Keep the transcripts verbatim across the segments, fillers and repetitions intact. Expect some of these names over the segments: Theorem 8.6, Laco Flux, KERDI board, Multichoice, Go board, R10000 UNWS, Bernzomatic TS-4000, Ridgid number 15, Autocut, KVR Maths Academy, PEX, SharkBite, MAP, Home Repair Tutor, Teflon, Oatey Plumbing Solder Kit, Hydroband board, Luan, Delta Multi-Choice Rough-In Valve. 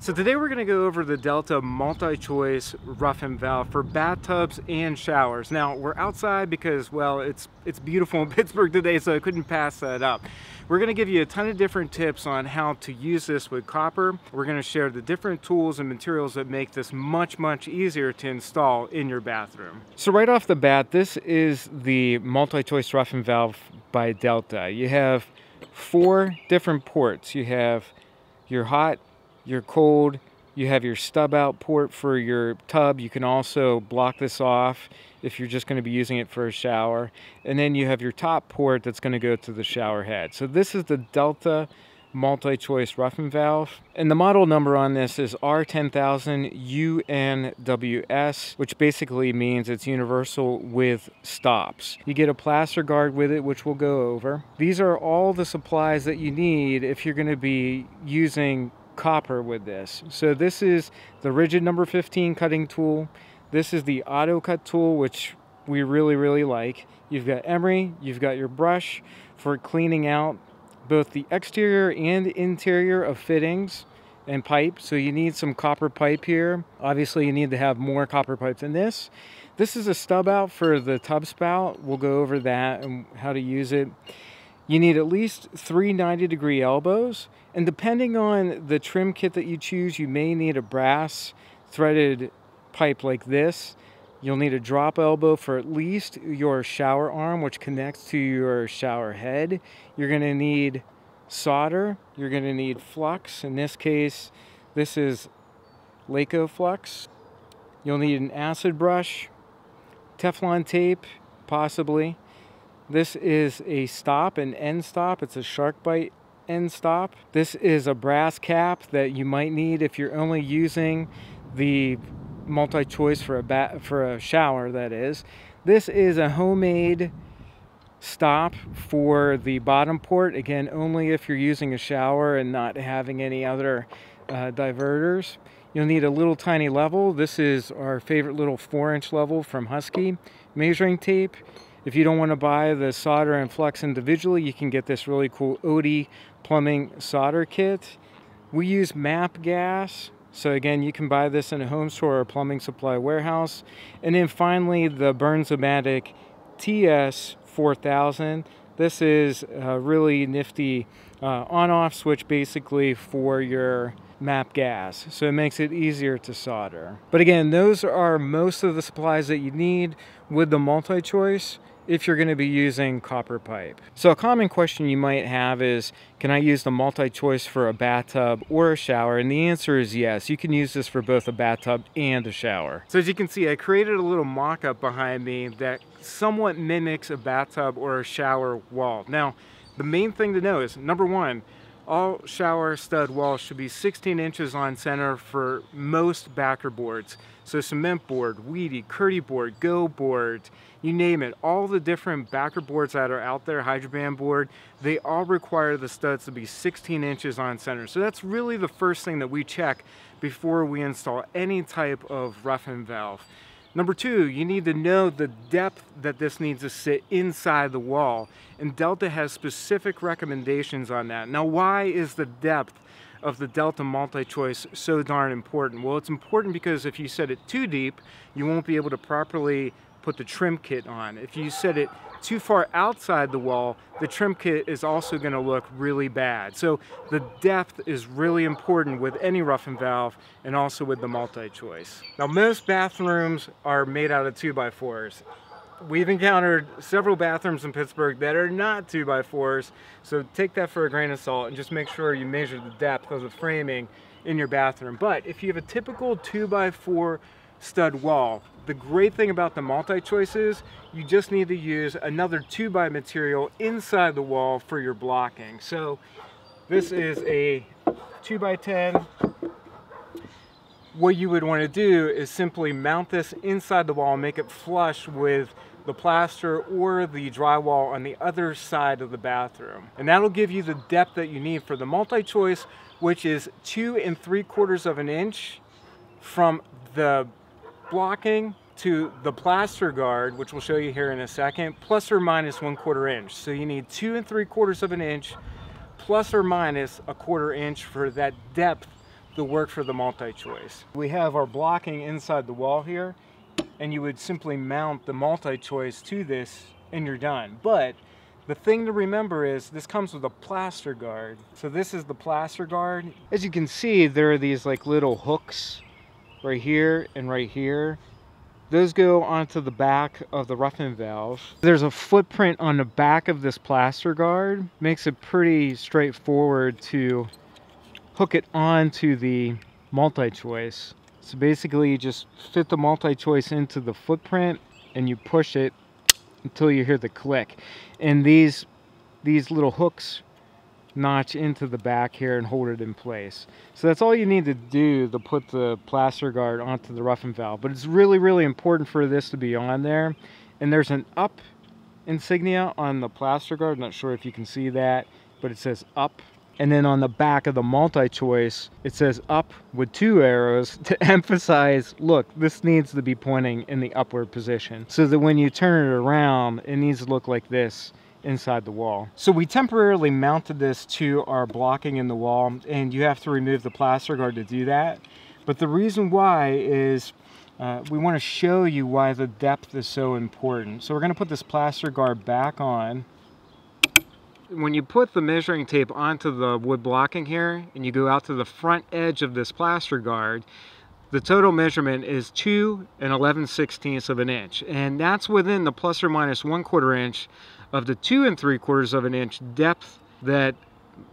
So today we're going to go over the Delta Multi-Choice Rough-In Valve for bathtubs and showers. Now we're outside because, well, it's it's beautiful in Pittsburgh today, so I couldn't pass that up. We're going to give you a ton of different tips on how to use this with copper. We're going to share the different tools and materials that make this much, much easier to install in your bathroom. So right off the bat, this is the Multi-Choice Rough-In Valve by Delta. You have four different ports. You have your hot, your cold, you have your stub out port for your tub. You can also block this off if you're just going to be using it for a shower. And then you have your top port that's going to go to the shower head. So this is the Delta Multi-Choice Rough-In Valve. And the model number on this is R ten thousand U N W S, which basically means it's universal with stops. You get a plaster guard with it, which we'll go over. These are all the supplies that you need if you're going to be using copper with this. So this is the Ridgid number fifteen cutting tool. This is the Autocut tool, which we really, really like. You've got emery, you've got your brush for cleaning out both the exterior and interior of fittings and pipe. So you need some copper pipe here. Obviously you need to have more copper pipe than this. This is a stub out for the tub spout. We'll go over that and how to use it. You need at least three ninety degree elbows, and depending on the trim kit that you choose, you may need a brass threaded pipe like this. You'll need a drop elbow for at least your shower arm, which connects to your shower head. You're going to need solder. You're going to need flux. In this case, this is Laco Flux. You'll need an acid brush, Teflon tape, possibly. This is a stop, an end stop. It's a SharkBite end stop. This is a brass cap that you might need if you're only using the multi-choice for a bat for a shower, that is. This is a homemade stop for the bottom port. Again, only if you're using a shower and not having any other uh, diverters. You'll need a little tiny level. This is our favorite little four inch level from Husky. Measuring tape. If you don't want to buy the solder and flux individually, you can get this really cool Oatey Plumbing Solder Kit. We use MAP gas. So again, you can buy this in a home store or plumbing supply warehouse. And then finally, the Bernzomatic T S four thousand. This is a really nifty uh, on-off switch basically for your MAP gas, so it makes it easier to solder. But again, those are most of the supplies that you need with the multi-choice if you're going to be using copper pipe. So a common question you might have is, can I use the multi-choice for a bathtub or a shower? And the answer is yes, you can use this for both a bathtub and a shower. So as you can see, I created a little mock-up behind me that somewhat mimics a bathtub or a shower wall. Now, the main thing to know is, number one, all shower stud walls should be sixteen inches on center for most backer boards. So cement board, Weedy, KERDI board, Go board, you name it. All the different backer boards that are out there, Hydroband board, they all require the studs to be sixteen inches on center. So that's really the first thing that we check before we install any type of rough-in valve. Number two, you need to know the depth that this needs to sit inside the wall, and Delta has specific recommendations on that. Now, why is the depth of the Delta multi-choice so darn important? Well, it's important because if you set it too deep, you won't be able to properly put the trim kit on. If you set it too far outside the wall, the trim kit is also going to look really bad. So the depth is really important with any rough-in valve and also with the multi-choice. Now, most bathrooms are made out of two by fours. We've encountered several bathrooms in Pittsburgh that are not two by fours, so take that for a grain of salt and just make sure you measure the depth of the framing in your bathroom. But if you have a typical two by four stud wall, the great thing about the multi-choice is you just need to use another two by material inside the wall for your blocking. So this is a two by ten. What you would want to do is simply mount this inside the wall and make it flush with the plaster or the drywall on the other side of the bathroom. And that'll give you the depth that you need for the multi-choice, which is two and three quarters of an inch from the blocking to the plaster guard, which we'll show you here in a second, plus or minus one quarter inch. So you need two and three quarters of an inch plus or minus a quarter inch for that depth the work for the Multi-Choice. We have our blocking inside the wall here, and you would simply mount the Multi-Choice to this and you're done. But the thing to remember is this comes with a plaster guard. So this is the plaster guard. As you can see, there are these like little hooks right here and right here. Those go onto the back of the rough-in valve. There's a footprint on the back of this plaster guard. Makes it pretty straightforward to hook it onto the Multi-Choice. So basically you just fit the Multi-Choice into the footprint and you push it until you hear the click. And these, these little hooks notch into the back here and hold it in place. So that's all you need to do to put the plaster guard onto the rough-in valve. But it's really, really important for this to be on there. And there's an up insignia on the plaster guard. I'm not sure if you can see that, but it says up. And then on the back of the Multi-Choice, it says up with two arrows to emphasize, look, this needs to be pointing in the upward position so that when you turn it around, it needs to look like this inside the wall. So we temporarily mounted this to our blocking in the wall, and you have to remove the plaster guard to do that. But the reason why is uh, we want to show you why the depth is so important. So we're going to put this plaster guard back on. When you put the measuring tape onto the wood blocking here and you go out to the front edge of this plaster guard, the total measurement is two and eleven sixteenths of an inch. And that's within the plus or minus one quarter inch of the two and three quarters of an inch depth that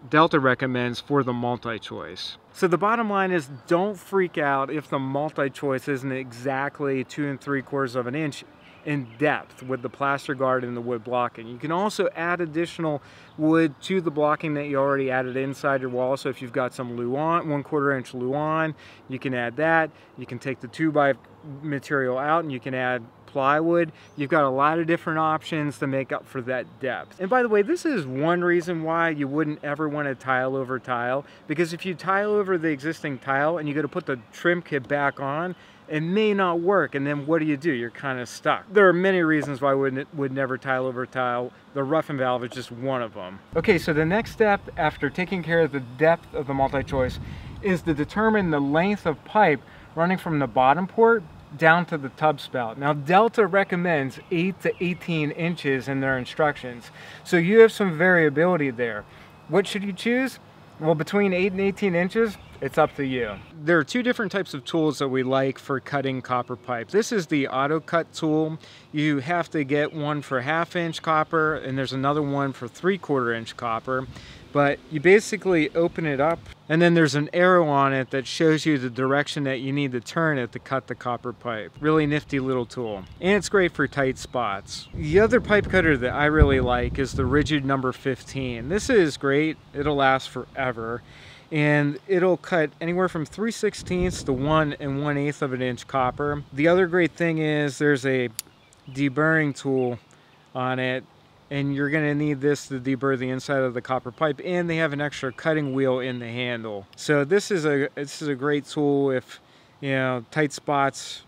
Delta recommends for the Multi-Choice. So the bottom line is, don't freak out if the Multi-Choice isn't exactly two and three quarters of an inch in depth with the plaster guard and the wood blocking. You can also add additional wood to the blocking that you already added inside your wall. So if you've got some Luan, one quarter inch Luan, you can add that. You can take the two by material out and you can add plywood. You've got a lot of different options to make up for that depth. And by the way, this is one reason why you wouldn't ever want to tile over tile, because if you tile over the existing tile and you go to put the trim kit back on, it may not work, and then what do you do? You're kind of stuck. There are many reasons why we would never tile over tile. The rough-in valve is just one of them. Okay, so the next step after taking care of the depth of the Multi-Choice is to determine the length of pipe running from the bottom port down to the tub spout. Now Delta recommends eight to eighteen inches in their instructions, so you have some variability there. What should you choose? Well, between eight and eighteen inches, it's up to you. There are two different types of tools that we like for cutting copper pipe. This is the Autocut tool. You have to get one for half inch copper, and there's another one for three quarter inch copper. But you basically open it up, and then there's an arrow on it that shows you the direction that you need to turn it to cut the copper pipe. Really nifty little tool, and it's great for tight spots. The other pipe cutter that I really like is the Ridgid number fifteen. This is great. It'll last forever, and it'll cut anywhere from three sixteenths to one and one eighth of an inch copper. The other great thing is there's a deburring tool on it, and you're going to need this to deburr the inside of the copper pipe, and they have an extra cutting wheel in the handle. So this is a this is a great tool if, you know, tight spots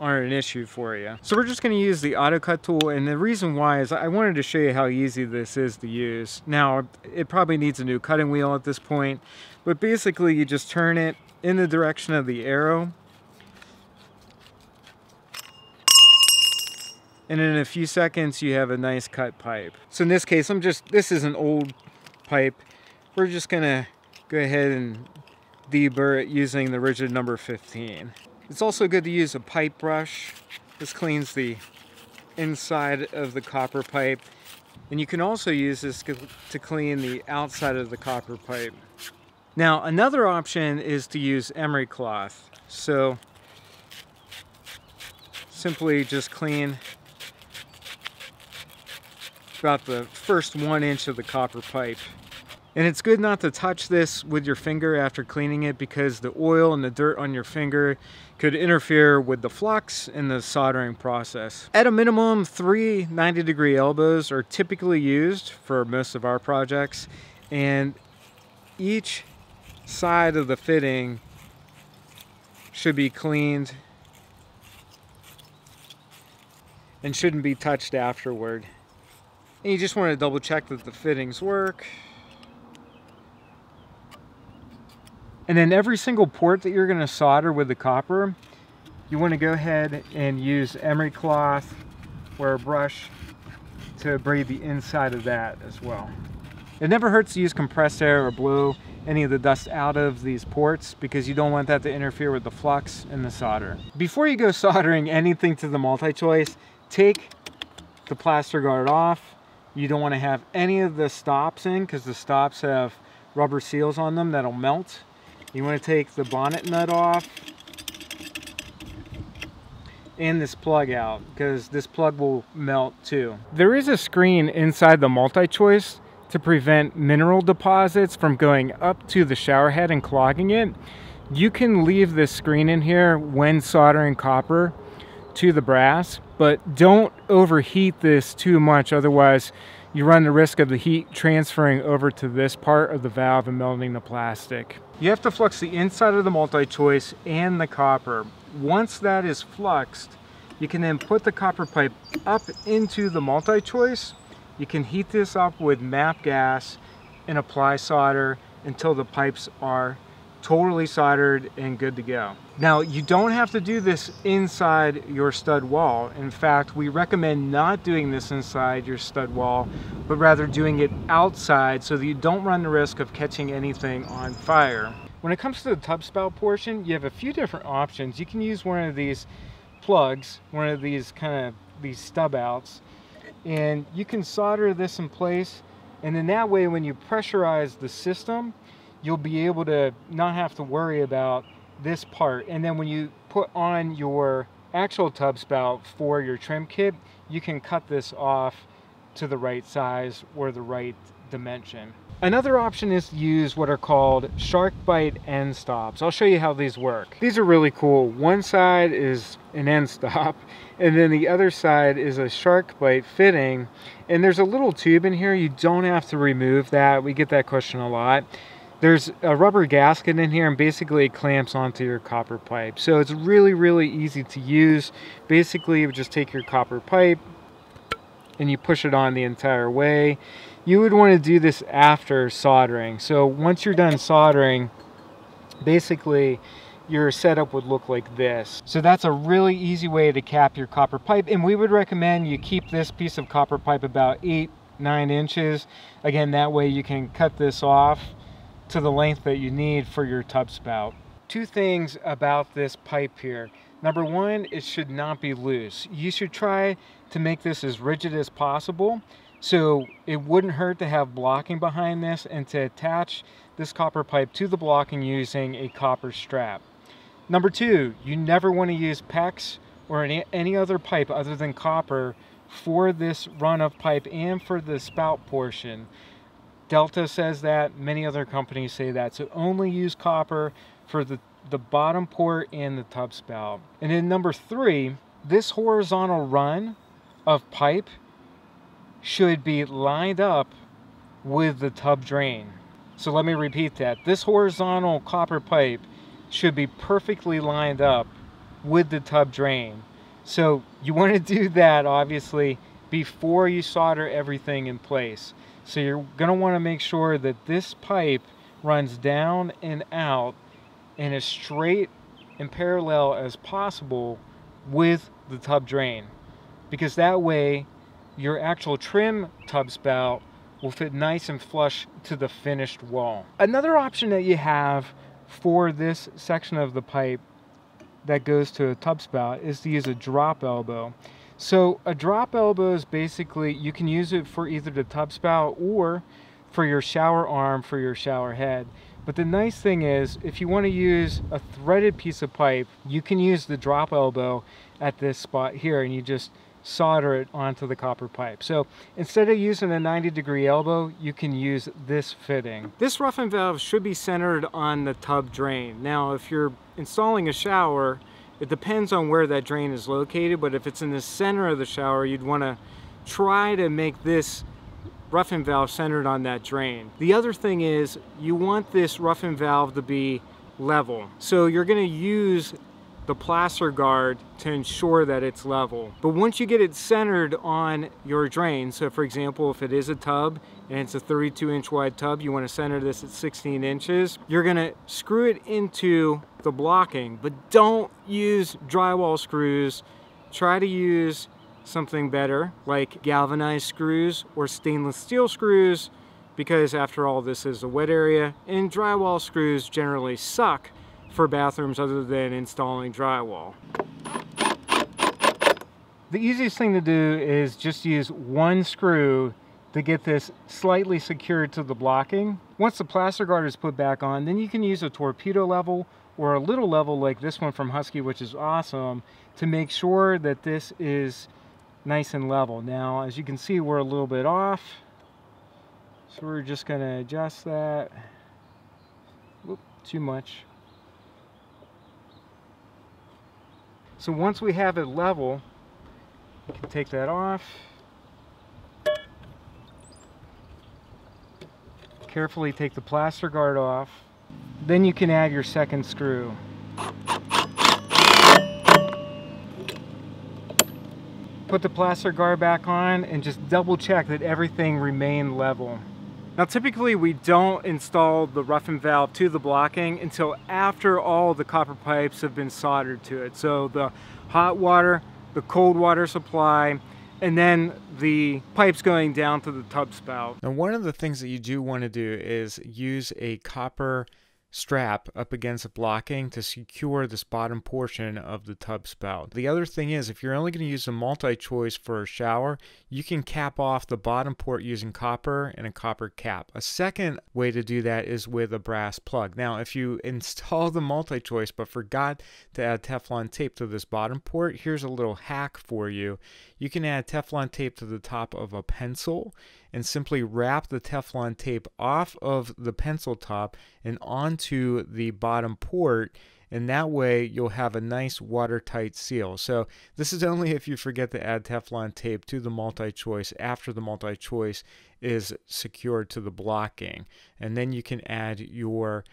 aren't an issue for you. So we're just going to use the Autocut tool, and the reason why is I wanted to show you how easy this is to use. Now it probably needs a new cutting wheel at this point, but basically you just turn it in the direction of the arrow, and in a few seconds you have a nice cut pipe. So in this case, I'm just, this is an old pipe. We're just gonna go ahead and deburr it using the Ridgid number fifteen. It's also good to use a pipe brush. This cleans the inside of the copper pipe. And you can also use this to clean the outside of the copper pipe. Now, another option is to use emery cloth. So simply just clean about the first one inch of the copper pipe. And it's good not to touch this with your finger after cleaning it, because the oil and the dirt on your finger could interfere with the flux and the soldering process. At a minimum, three ninety degree elbows are typically used for most of our projects, and each side of the fitting should be cleaned and shouldn't be touched afterward. And you just want to double check that the fittings work. And then every single port that you're going to solder with the copper, you want to go ahead and use emery cloth or a brush to abrade the inside of that as well. It never hurts to use compressed air or blow any of the dust out of these ports, because you don't want that to interfere with the flux and the solder. Before you go soldering anything to the Multichoice, take the plaster guard off. You don't want to have any of the stops in, because the stops have rubber seals on them that'll melt. You want to take the bonnet nut off and this plug out, because this plug will melt too. There is a screen inside the Multichoice to prevent mineral deposits from going up to the shower head and clogging it. You can leave this screen in here when soldering copper to the brass, but don't overheat this too much, otherwise you run the risk of the heat transferring over to this part of the valve and melting the plastic. You have to flux the inside of the Multichoice and the copper. Once that is fluxed, you can then put the copper pipe up into the Multichoice. You can heat this up with MAP gas and apply solder until the pipes are totally soldered and good to go. Now, you don't have to do this inside your stud wall. In fact, we recommend not doing this inside your stud wall, but rather doing it outside so that you don't run the risk of catching anything on fire. When it comes to the tub spout portion, you have a few different options. You can use one of these plugs, one of these kind of these stub outs, and you can solder this in place, and then that way when you pressurize the system, you'll be able to not have to worry about this part. And then when you put on your actual tub spout for your trim kit, you can cut this off to the right size or the right dimension. Another option is to use what are called SharkBite end stops. I'll show you how these work. These are really cool. One side is an end stop, and then the other side is a SharkBite fitting. And there's a little tube in here. You don't have to remove that. We get that question a lot. There's a rubber gasket in here, and basically it clamps onto your copper pipe. So it's really, really easy to use. Basically, you just take your copper pipe and you push it on the entire way. You would want to do this after soldering. So once you're done soldering, basically your setup would look like this. So that's a really easy way to cap your copper pipe. And we would recommend you keep this piece of copper pipe about eight, nine inches. Again, that way you can cut this off to the length that you need for your tub spout. Two things about this pipe here. Number one, it should not be loose. You should try to make this as rigid as possible, so it wouldn't hurt to have blocking behind this and to attach this copper pipe to the blocking using a copper strap. Number two, you never want to use PEX or any other pipe other than copper for this run of pipe and for the spout portion. Delta says that, many other companies say that, so only use copper for the, the bottom port and the tub spout. And then number three, this horizontal run of pipe should be lined up with the tub drain. So let me repeat that. This horizontal copper pipe should be perfectly lined up with the tub drain. So you want to do that, obviously, before you solder everything in place. So you're going to want to make sure that this pipe runs down and out and as straight and parallel as possible with the tub drain, because that way your actual trim tub spout will fit nice and flush to the finished wall. Another option that you have for this section of the pipe that goes to a tub spout is to use a drop elbow. So a drop elbow is basically, you can use it for either the tub spout or for your shower arm, for your shower head. But the nice thing is, if you want to use a threaded piece of pipe, you can use the drop elbow at this spot here, and you just solder it onto the copper pipe. So instead of using a ninety degree elbow, you can use this fitting. This rough-in valve should be centered on the tub drain. Now, if you're installing a shower, it depends on where that drain is located, but if it's in the center of the shower, you'd want to try to make this rough-in valve centered on that drain. The other thing is, you want this rough-in valve to be level. So you're going to use the plaster guard to ensure that it's level. But once you get it centered on your drain, so for example, if it is a tub and it's a thirty-two inch wide tub. You want to center this at sixteen inches. You're going to screw it into the blocking, but don't use drywall screws. Try to use something better like galvanized screws or stainless steel screws, because after all, this is a wet area, and drywall screws generally suck for bathrooms other than installing drywall. The easiest thing to do is just use one screw to get this slightly secured to the blocking. Once the plaster guard is put back on, then you can use a torpedo level or a little level like this one from Husky, which is awesome, to make sure that this is nice and level. Now, as you can see, we're a little bit off, so we're just gonna adjust that. Whoop, too much. So once we have it level, you can take that off. Carefully take the plaster guard off. Then you can add your second screw. Put the plaster guard back on and just double check that everything remained level. Now typically we don't install the rough-in valve to the blocking until after all the copper pipes have been soldered to it. So the hot water, the cold water supply, and then the pipes going down to the tub spout. Now, one of the things that you do want to do is use a copper strap up against the blocking to secure this bottom portion of the tub spout. The other thing is, if you're only going to use a multi-choice for a shower, you can cap off the bottom port using copper and a copper cap. A second way to do that is with a brass plug. Now, if you install the multi-choice but forgot to add Teflon tape to this bottom port, here's a little hack for you. You can add Teflon tape to the top of a pencil and simply wrap the Teflon tape off of the pencil top and onto the bottom port, and that way you'll have a nice watertight seal. So this is only if you forget to add Teflon tape to the multi-choice after the multi-choice is secured to the blocking, and then you can add your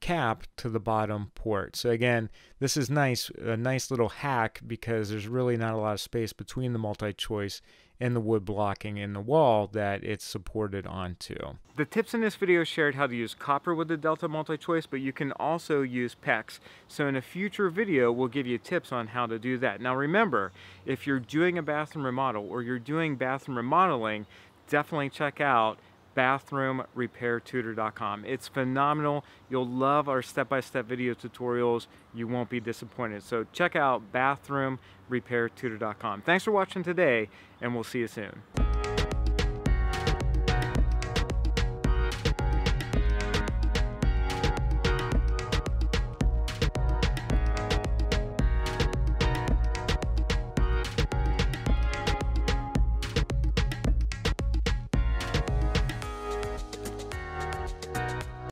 cap to the bottom port. So again, this is nice, a nice little hack, because there's really not a lot of space between the multi-choice and the wood blocking in the wall that it's supported onto. The tips in this video shared how to use copper with the Delta multi-choice, but you can also use PEX. So in a future video, we'll give you tips on how to do that. Now remember, if you're doing a bathroom remodel or you're doing bathroom remodeling, definitely check out Bathroom Repair Tutor dot com. It's phenomenal. You'll love our step-by-step video tutorials. You won't be disappointed. So check out Bathroom Repair Tutor dot com. Thanks for watching today, and we'll see you soon.